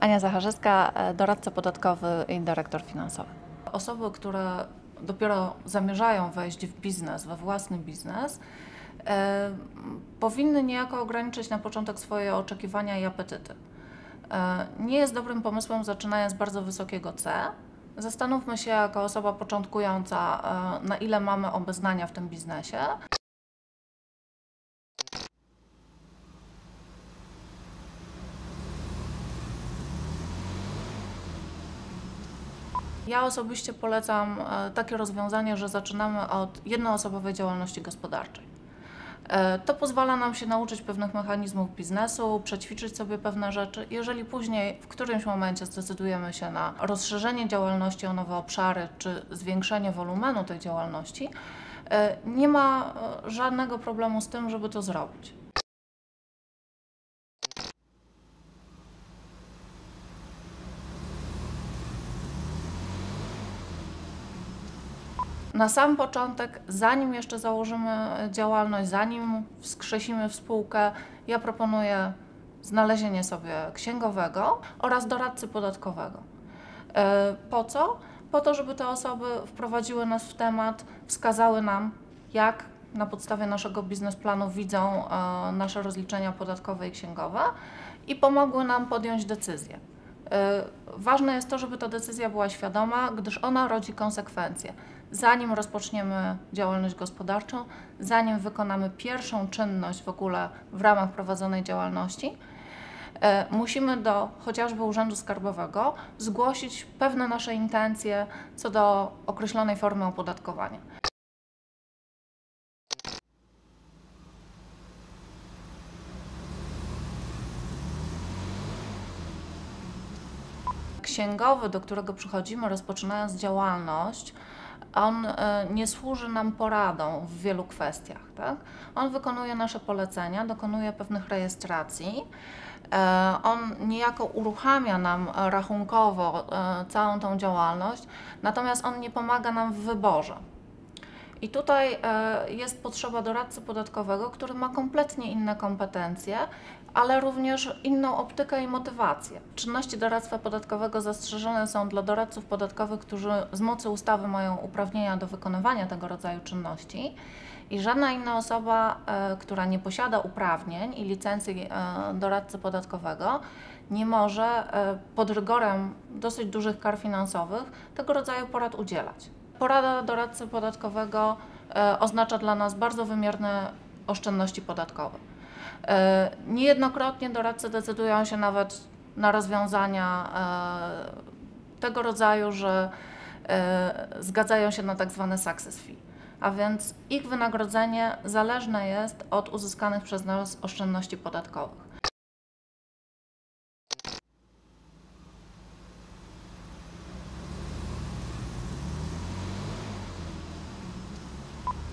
Ania Zacharzewska, doradca podatkowy i dyrektor finansowy. Osoby, które dopiero zamierzają wejść w biznes, we własny biznes, powinny niejako ograniczyć na początek swoje oczekiwania i apetyty. Nie jest dobrym pomysłem zaczynając z bardzo wysokiego C. Zastanówmy się jako osoba początkująca, na ile mamy obeznania w tym biznesie. Ja osobiście polecam takie rozwiązanie, że zaczynamy od jednoosobowej działalności gospodarczej. To pozwala nam się nauczyć pewnych mechanizmów biznesu, przećwiczyć sobie pewne rzeczy. Jeżeli później w którymś momencie zdecydujemy się na rozszerzenie działalności o nowe obszary czy zwiększenie wolumenu tej działalności, nie ma żadnego problemu z tym, żeby to zrobić. Na sam początek, zanim jeszcze założymy działalność, zanim wskrzesimy spółkę, ja proponuję znalezienie sobie księgowego oraz doradcy podatkowego. Po co? Po to, żeby te osoby wprowadziły nas w temat, wskazały nam, jak na podstawie naszego biznesplanu widzą nasze rozliczenia podatkowe i księgowe i pomogły nam podjąć decyzję. Ważne jest to, żeby ta decyzja była świadoma, gdyż ona rodzi konsekwencje. Zanim rozpoczniemy działalność gospodarczą, zanim wykonamy pierwszą czynność w ogóle w ramach prowadzonej działalności, musimy do chociażby Urzędu Skarbowego zgłosić pewne nasze intencje co do określonej formy opodatkowania. Księgowy, do którego przychodzimy rozpoczynając działalność, on nie służy nam poradą w wielu kwestiach, tak? On wykonuje nasze polecenia, dokonuje pewnych rejestracji, on niejako uruchamia nam rachunkowo całą tą działalność, natomiast on nie pomaga nam w wyborze. I tutaj jest potrzeba doradcy podatkowego, który ma kompletnie inne kompetencje, ale również inną optykę i motywację. Czynności doradztwa podatkowego zastrzeżone są dla doradców podatkowych, którzy z mocy ustawy mają uprawnienia do wykonywania tego rodzaju czynności i żadna inna osoba, która nie posiada uprawnień i licencji doradcy podatkowego, nie może pod rygorem dosyć dużych kar finansowych tego rodzaju porad udzielać. Porada doradcy podatkowego oznacza dla nas bardzo wymierne oszczędności podatkowe. Niejednokrotnie doradcy decydują się nawet na rozwiązania tego rodzaju, że zgadzają się na tak zwane success fee, a więc ich wynagrodzenie zależne jest od uzyskanych przez nas oszczędności podatkowych.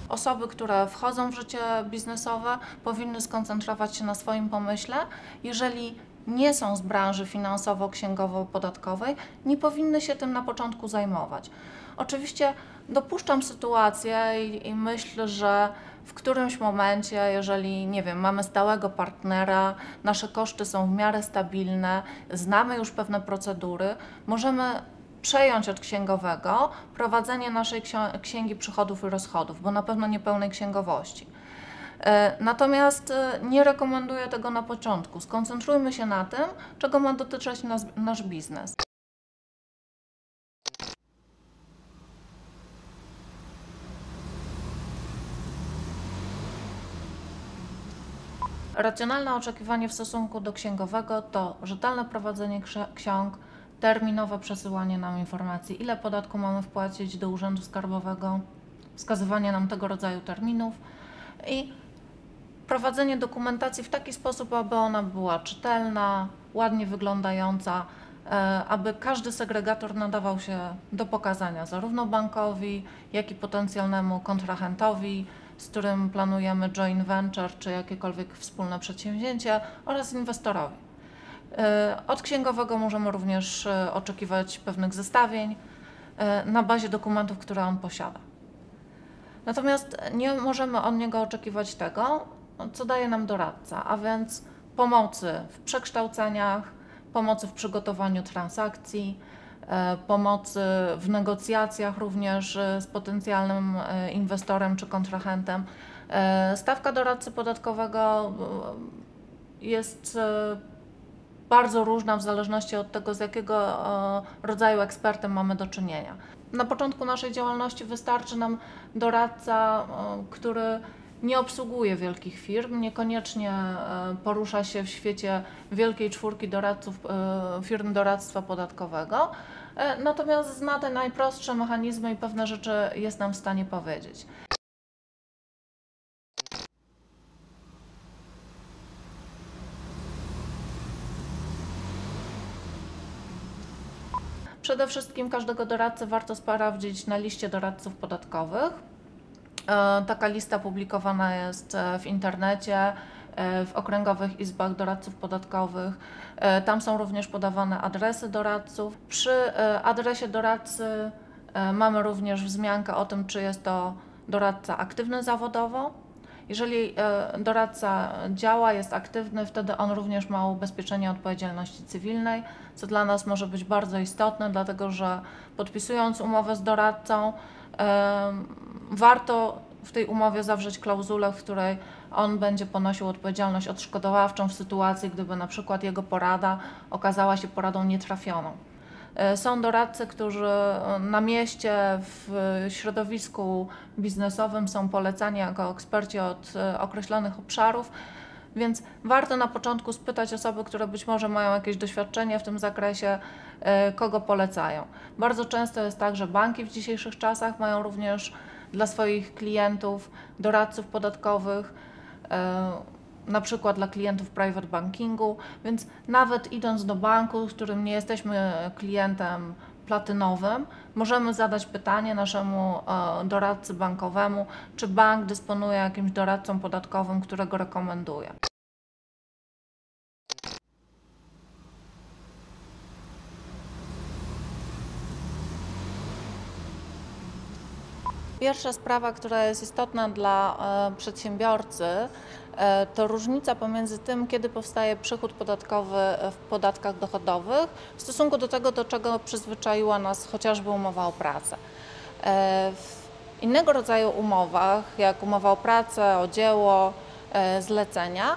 Osoby, które wchodzą w życie biznesowe, powinny skoncentrować się na swoim pomyśle. Jeżeli nie są z branży finansowo-księgowo-podatkowej, nie powinny się tym na początku zajmować. Oczywiście dopuszczam sytuację i myślę, że w którymś momencie, jeżeli, nie wiem, mamy stałego partnera, nasze koszty są w miarę stabilne, znamy już pewne procedury, możemy przejąć od księgowego prowadzenie naszej księgi przychodów i rozchodów, bo na pewno nie pełnej księgowości. Natomiast nie rekomenduję tego na początku. Skoncentrujmy się na tym, czego ma dotyczyć nasz biznes. Racjonalne oczekiwanie w stosunku do księgowego to rzetelne prowadzenie ksiąg, terminowe przesyłanie nam informacji, ile podatku mamy wpłacić do Urzędu Skarbowego, wskazywanie nam tego rodzaju terminów i prowadzenie dokumentacji w taki sposób, aby ona była czytelna, ładnie wyglądająca, aby każdy segregator nadawał się do pokazania zarówno bankowi, jak i potencjalnemu kontrahentowi, z którym planujemy joint venture czy jakiekolwiek wspólne przedsięwzięcie oraz inwestorowi. Od księgowego możemy również oczekiwać pewnych zestawień na bazie dokumentów, które on posiada. Natomiast nie możemy od niego oczekiwać tego, co daje nam doradca, a więc pomocy w przekształceniach, pomocy w przygotowaniu transakcji, pomocy w negocjacjach również z potencjalnym inwestorem czy kontrahentem. Stawka doradcy podatkowego jest bardzo różna w zależności od tego, z jakiego rodzaju ekspertem mamy do czynienia. Na początku naszej działalności wystarczy nam doradca, który nie obsługuje wielkich firm, niekoniecznie porusza się w świecie wielkiej czwórki doradców firm doradztwa podatkowego, natomiast zna te najprostsze mechanizmy i pewne rzeczy jest nam w stanie powiedzieć. Przede wszystkim każdego doradcę warto sprawdzić na liście doradców podatkowych. Taka lista publikowana jest w internecie, w okręgowych izbach doradców podatkowych. Tam są również podawane adresy doradców. Przy adresie doradcy mamy również wzmiankę o tym, czy jest to doradca aktywny zawodowo. Jeżeli doradca działa, jest aktywny, wtedy on również ma ubezpieczenie odpowiedzialności cywilnej, co dla nas może być bardzo istotne, dlatego że podpisując umowę z doradcą, warto w tej umowie zawrzeć klauzulę, w której on będzie ponosił odpowiedzialność odszkodowawczą w sytuacji, gdyby na przykład jego porada okazała się poradą nietrafioną. Są doradcy, którzy na mieście, w środowisku biznesowym są polecani jako eksperci od określonych obszarów, więc warto na początku spytać osoby, które być może mają jakieś doświadczenie w tym zakresie, kogo polecają. Bardzo często jest tak, że banki w dzisiejszych czasach mają również dla swoich klientów doradców podatkowych, na przykład dla klientów private bankingu, więc nawet idąc do banku, z którym nie jesteśmy klientem platynowym, możemy zadać pytanie naszemu doradcy bankowemu, czy bank dysponuje jakimś doradcą podatkowym, którego rekomenduje. Pierwsza sprawa, która jest istotna dla przedsiębiorcy, to różnica pomiędzy tym, kiedy powstaje przychód podatkowy w podatkach dochodowych w stosunku do tego, do czego przyzwyczaiła nas chociażby umowa o pracę. W innego rodzaju umowach, jak umowa o pracę, o dzieło, zlecenia,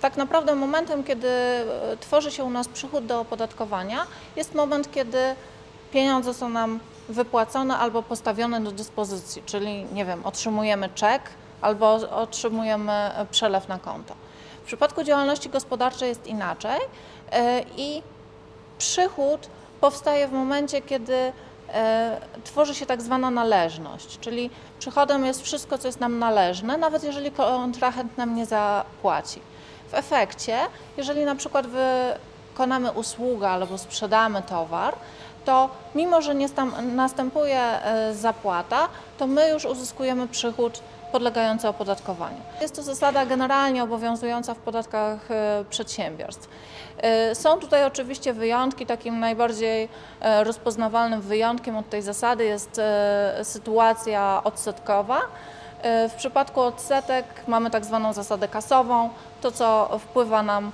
tak naprawdę momentem, kiedy tworzy się u nas przychód do opodatkowania, jest moment, kiedy pieniądze są nam wypłacone albo postawione do dyspozycji, czyli nie wiem, otrzymujemy czek albo otrzymujemy przelew na konto. W przypadku działalności gospodarczej jest inaczej i przychód powstaje w momencie, kiedy tworzy się tak zwana należność, czyli przychodem jest wszystko, co jest nam należne, nawet jeżeli kontrahent nam nie zapłaci. W efekcie, jeżeli na przykład wykonamy usługę albo sprzedamy towar, to mimo że nie następuje zapłata, to my już uzyskujemy przychód podlegający opodatkowaniu. Jest to zasada generalnie obowiązująca w podatkach przedsiębiorstw. Są tutaj oczywiście wyjątki, takim najbardziej rozpoznawalnym wyjątkiem od tej zasady jest sytuacja odsetkowa. W przypadku odsetek mamy tak zwaną zasadę kasową, to co wpływa nam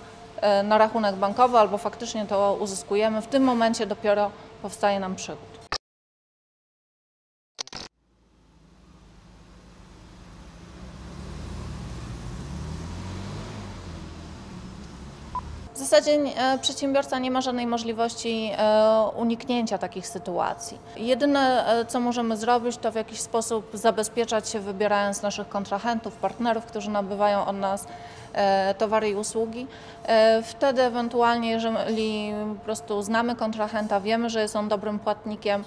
na rachunek bankowy albo faktycznie to uzyskujemy, w tym momencie dopiero powstaje nam przychód. W zasadzie przedsiębiorca nie ma żadnej możliwości uniknięcia takich sytuacji. Jedyne, co możemy zrobić, to w jakiś sposób zabezpieczać się, wybierając naszych kontrahentów, partnerów, którzy nabywają od nas towary i usługi. Wtedy ewentualnie, jeżeli po prostu znamy kontrahenta, wiemy, że jest on dobrym płatnikiem,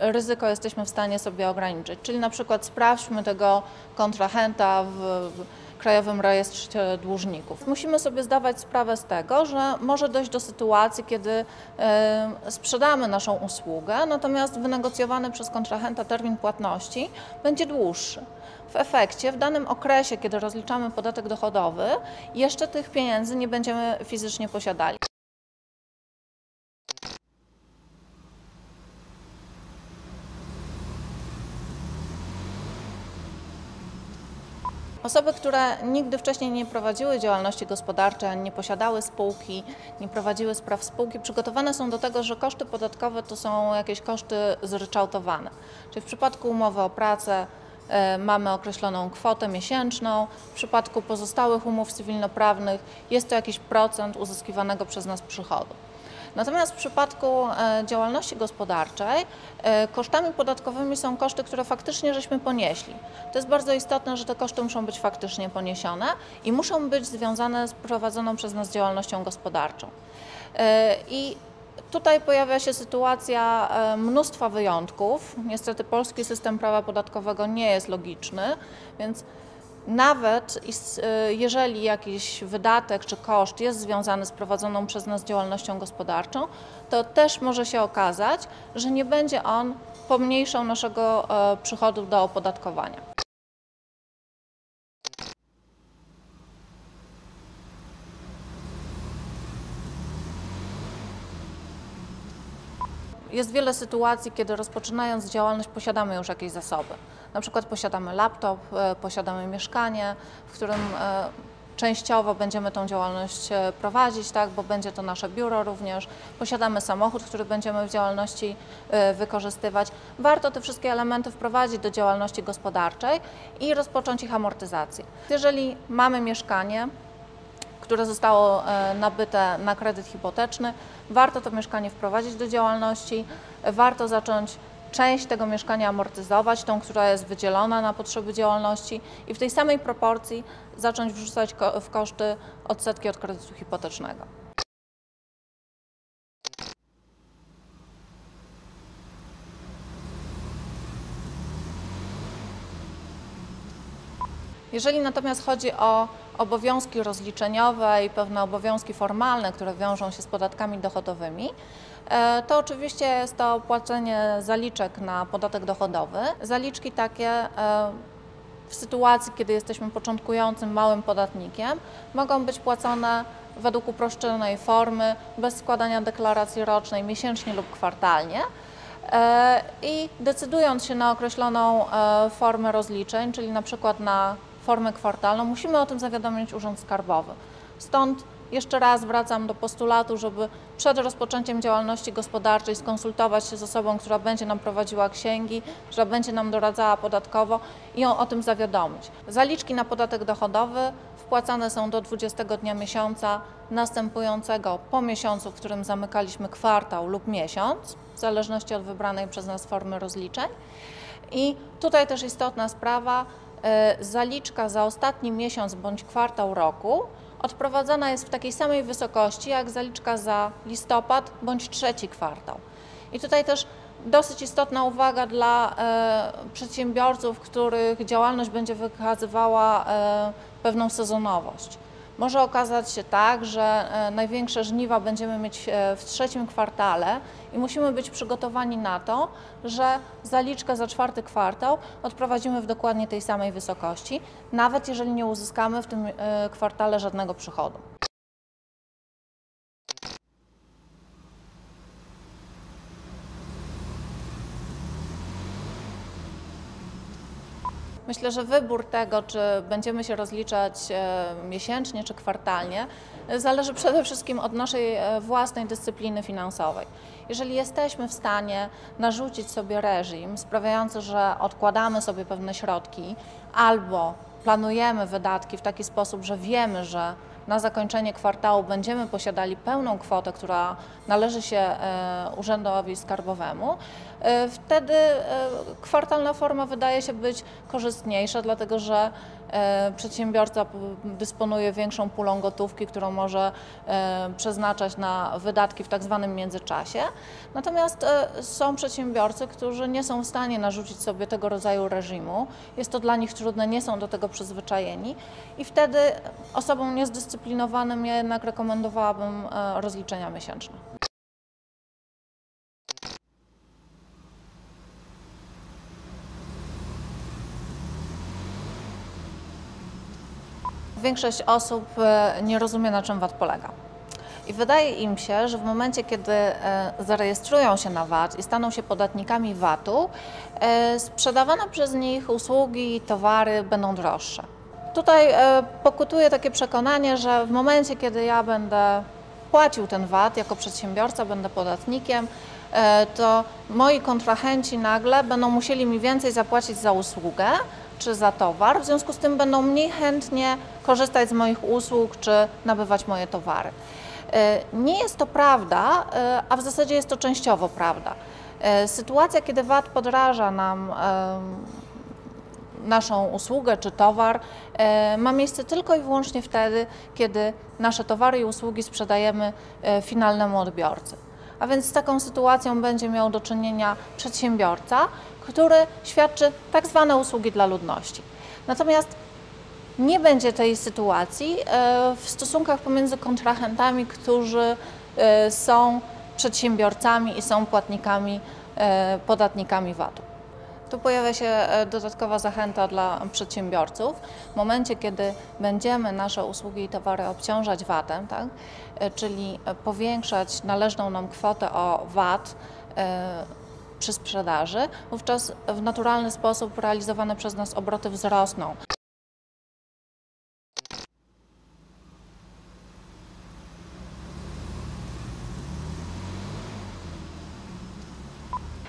ryzyko jesteśmy w stanie sobie ograniczyć. Czyli na przykład sprawdźmy tego kontrahenta w Krajowym Rejestrze Dłużników. Musimy sobie zdawać sprawę z tego, że może dojść do sytuacji, kiedy sprzedamy naszą usługę, natomiast wynegocjowany przez kontrahenta termin płatności będzie dłuższy. W efekcie w danym okresie, kiedy rozliczamy podatek dochodowy, jeszcze tych pieniędzy nie będziemy fizycznie posiadali. Osoby, które nigdy wcześniej nie prowadziły działalności gospodarczej, nie posiadały spółki, nie prowadziły spraw spółki, przygotowane są do tego, że koszty podatkowe to są jakieś koszty zryczałtowane. Czyli w przypadku umowy o pracę mamy określoną kwotę miesięczną, w przypadku pozostałych umów cywilnoprawnych jest to jakiś procent uzyskiwanego przez nas przychodu. Natomiast w przypadku działalności gospodarczej kosztami podatkowymi są koszty, które faktycznie żeśmy ponieśli. To jest bardzo istotne, że te koszty muszą być faktycznie poniesione i muszą być związane z prowadzoną przez nas działalnością gospodarczą. I tutaj pojawia się sytuacja mnóstwa wyjątków. Niestety polski system prawa podatkowego nie jest logiczny, więc nawet jeżeli jakiś wydatek czy koszt jest związany z prowadzoną przez nas działalnością gospodarczą, to też może się okazać, że nie będzie on pomniejszał naszego przychodu do opodatkowania. Jest wiele sytuacji, kiedy rozpoczynając działalność posiadamy już jakieś zasoby. Na przykład posiadamy laptop, posiadamy mieszkanie, w którym częściowo będziemy tą działalność prowadzić, tak, bo będzie to nasze biuro również. Posiadamy samochód, który będziemy w działalności wykorzystywać. Warto te wszystkie elementy wprowadzić do działalności gospodarczej i rozpocząć ich amortyzację. Jeżeli mamy mieszkanie, które zostało nabyte na kredyt hipoteczny, warto to mieszkanie wprowadzić do działalności, warto zacząć część tego mieszkania amortyzować, tą, która jest wydzielona na potrzeby działalności i w tej samej proporcji zacząć wrzucać w koszty odsetki od kredytu hipotecznego. Jeżeli natomiast chodzi o obowiązki rozliczeniowe i pewne obowiązki formalne, które wiążą się z podatkami dochodowymi, to oczywiście jest to płacenie zaliczek na podatek dochodowy. Zaliczki takie w sytuacji, kiedy jesteśmy początkującym małym podatnikiem, mogą być płacone według uproszczonej formy, bez składania deklaracji rocznej, miesięcznie lub kwartalnie. I decydując się na określoną formę rozliczeń, czyli na przykład na formę kwartalną, musimy o tym zawiadomić Urząd Skarbowy. Stąd jeszcze raz wracam do postulatu, żeby przed rozpoczęciem działalności gospodarczej skonsultować się z osobą, która będzie nam prowadziła księgi, która będzie nam doradzała podatkowo i ją o tym zawiadomić. Zaliczki na podatek dochodowy wpłacane są do 20 dnia miesiąca następującego po miesiącu, w którym zamykaliśmy kwartał lub miesiąc, w zależności od wybranej przez nas formy rozliczeń. I tutaj też istotna sprawa, zaliczka za ostatni miesiąc bądź kwartał roku odprowadzana jest w takiej samej wysokości jak zaliczka za listopad bądź trzeci kwartał. I tutaj też dosyć istotna uwaga dla przedsiębiorców, których działalność będzie wykazywała pewną sezonowość. Może okazać się tak, że największe żniwa będziemy mieć w trzecim kwartale i musimy być przygotowani na to, że zaliczkę za czwarty kwartał odprowadzimy w dokładnie tej samej wysokości, nawet jeżeli nie uzyskamy w tym kwartale żadnego przychodu. Myślę, że wybór tego, czy będziemy się rozliczać miesięcznie czy kwartalnie, zależy przede wszystkim od naszej własnej dyscypliny finansowej. Jeżeli jesteśmy w stanie narzucić sobie reżim sprawiający, że odkładamy sobie pewne środki albo planujemy wydatki w taki sposób, że wiemy, że na zakończenie kwartału będziemy posiadali pełną kwotę, która należy się Urzędowi Skarbowemu, wtedy kwartalna forma wydaje się być korzystniejsza, dlatego że przedsiębiorca dysponuje większą pulą gotówki, którą może przeznaczać na wydatki w tak zwanym międzyczasie. Natomiast są przedsiębiorcy, którzy nie są w stanie narzucić sobie tego rodzaju reżimu. Jest to dla nich trudne, nie są do tego przyzwyczajeni i wtedy osobom niezdyscyplinowanym ja jednak rekomendowałabym rozliczenia miesięczne. Większość osób nie rozumie, na czym VAT polega. I wydaje im się, że w momencie, kiedy zarejestrują się na VAT i staną się podatnikami VAT-u, sprzedawane przez nich usługi i towary będą droższe. Tutaj pokutuje takie przekonanie, że w momencie, kiedy ja będę płacił ten VAT jako przedsiębiorca, będę podatnikiem, to moi kontrahenci nagle będą musieli mi więcej zapłacić za usługę czy za towar, w związku z tym będą mniej chętnie korzystać z moich usług czy nabywać moje towary. Nie jest to prawda, a w zasadzie jest to częściowo prawda. Sytuacja, kiedy VAT podraża nam naszą usługę czy towar, ma miejsce tylko i wyłącznie wtedy, kiedy nasze towary i usługi sprzedajemy finalnemu odbiorcy. A więc z taką sytuacją będzie miał do czynienia przedsiębiorca, który świadczy tak zwane usługi dla ludności. Natomiast nie będzie tej sytuacji w stosunkach pomiędzy kontrahentami, którzy są przedsiębiorcami i są płatnikami, podatnikami VAT-u. Tu pojawia się dodatkowa zachęta dla przedsiębiorców. W momencie, kiedy będziemy nasze usługi i towary obciążać VAT-em, tak, czyli powiększać należną nam kwotę o VAT przy sprzedaży, wówczas w naturalny sposób realizowane przez nas obroty wzrosną.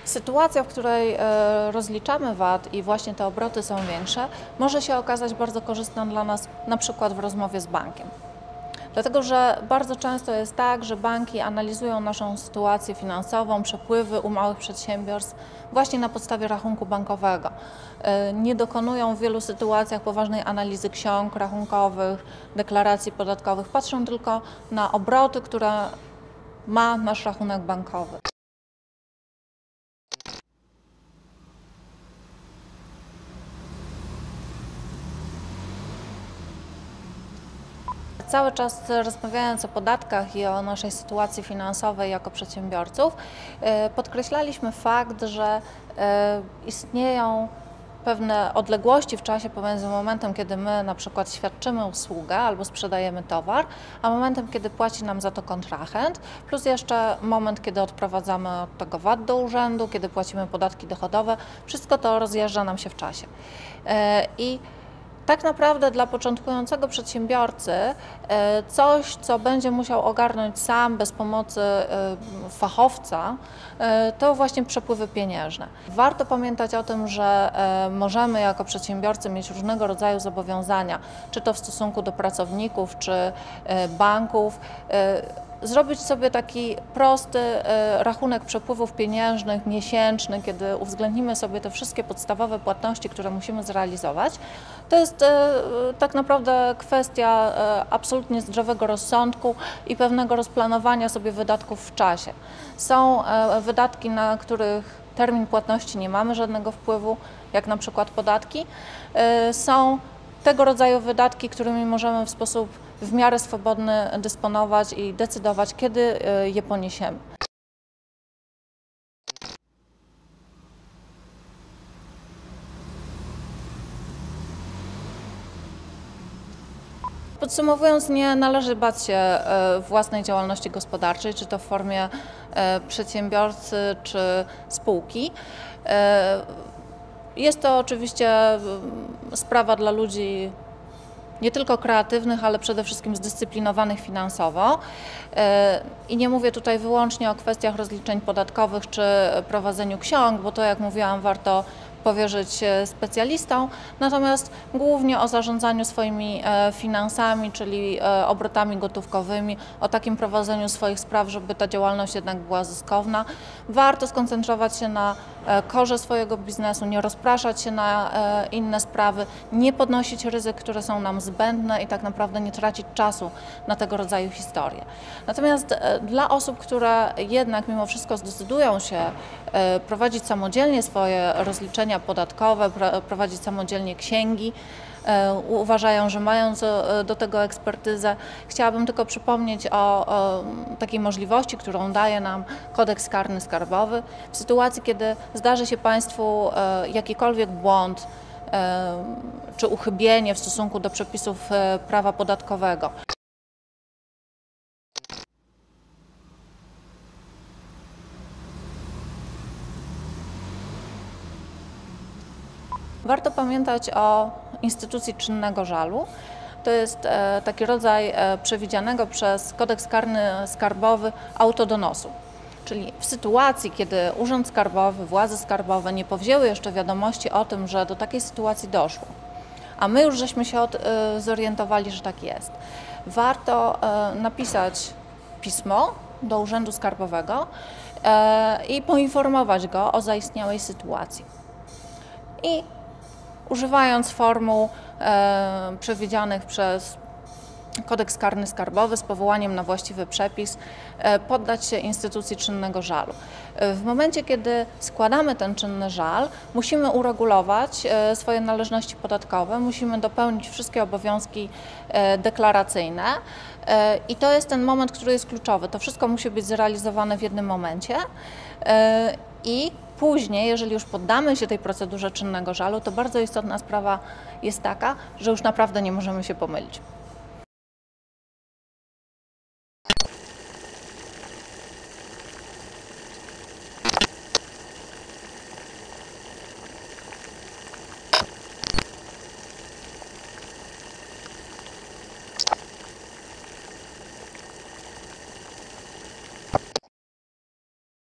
Sytuacja, w której rozliczamy VAT i właśnie te obroty są większe, może się okazać bardzo korzystna dla nas, na przykład w rozmowie z bankiem. Dlatego, że bardzo często jest tak, że banki analizują naszą sytuację finansową, przepływy u małych przedsiębiorstw właśnie na podstawie rachunku bankowego. Nie dokonują w wielu sytuacjach poważnej analizy ksiąg rachunkowych, deklaracji podatkowych. Patrzą tylko na obroty, które ma nasz rachunek bankowy. Cały czas rozmawiając o podatkach i o naszej sytuacji finansowej jako przedsiębiorców, podkreślaliśmy fakt, że istnieją pewne odległości w czasie pomiędzy momentem, kiedy my na przykład świadczymy usługę albo sprzedajemy towar, a momentem, kiedy płaci nam za to kontrahent, plus jeszcze moment, kiedy odprowadzamy od tego VAT do urzędu, kiedy płacimy podatki dochodowe. Wszystko to rozjeżdża nam się w czasie. Tak naprawdę dla początkującego przedsiębiorcy coś, co będzie musiał ogarnąć sam bez pomocy fachowca, to właśnie przepływy pieniężne. Warto pamiętać o tym, że możemy jako przedsiębiorcy mieć różnego rodzaju zobowiązania, czy to w stosunku do pracowników, czy banków. Zrobić sobie taki prosty rachunek przepływów pieniężnych, miesięczny, kiedy uwzględnimy sobie te wszystkie podstawowe płatności, które musimy zrealizować. To jest tak naprawdę kwestia absolutnie zdrowego rozsądku i pewnego rozplanowania sobie wydatków w czasie. Są wydatki, na których termin płatności nie mamy żadnego wpływu, jak na przykład podatki. Są tego rodzaju wydatki, którymi możemy w sposób w miarę swobodny dysponować i decydować, kiedy je poniesiemy. Podsumowując, nie należy bać się własnej działalności gospodarczej, czy to w formie przedsiębiorcy, czy spółki. Jest to oczywiście sprawa dla ludzi nie tylko kreatywnych, ale przede wszystkim zdyscyplinowanych finansowo. I nie mówię tutaj wyłącznie o kwestiach rozliczeń podatkowych czy prowadzeniu ksiąg, bo to, jak mówiłam, warto powierzyć specjalistom, natomiast głównie o zarządzaniu swoimi finansami, czyli obrotami gotówkowymi, o takim prowadzeniu swoich spraw, żeby ta działalność jednak była zyskowna. Warto skoncentrować się na korze swojego biznesu, nie rozpraszać się na inne sprawy, nie podnosić ryzyk, które są nam zbędne i tak naprawdę nie tracić czasu na tego rodzaju historie. Natomiast dla osób, które jednak mimo wszystko zdecydują się prowadzić samodzielnie swoje rozliczenia podatkowe, prowadzić samodzielnie księgi, uważają, że mają do tego ekspertyzę. Chciałabym tylko przypomnieć o takiej możliwości, którą daje nam kodeks karny skarbowy. W sytuacji, kiedy zdarzy się Państwu jakikolwiek błąd czy uchybienie w stosunku do przepisów prawa podatkowego, warto pamiętać o instytucji czynnego żalu. To jest taki rodzaj przewidzianego przez Kodeks Karny Skarbowy autodonosu. Czyli w sytuacji, kiedy Urząd Skarbowy, władze skarbowe nie powzięły jeszcze wiadomości o tym, że do takiej sytuacji doszło, a my już żeśmy się zorientowali, że tak jest, warto napisać pismo do Urzędu Skarbowego i poinformować go o zaistniałej sytuacji. I używając formuł przewidzianych przez Kodeks Karny Skarbowy z powołaniem na właściwy przepis poddać się instytucji czynnego żalu. W momencie, kiedy składamy ten czynny żal, musimy uregulować swoje należności podatkowe, musimy dopełnić wszystkie obowiązki deklaracyjne i to jest ten moment, który jest kluczowy. To wszystko musi być zrealizowane w jednym momencie i później, jeżeli już poddamy się tej procedurze czynnego żalu, to bardzo istotna sprawa jest taka, że już naprawdę nie możemy się pomylić.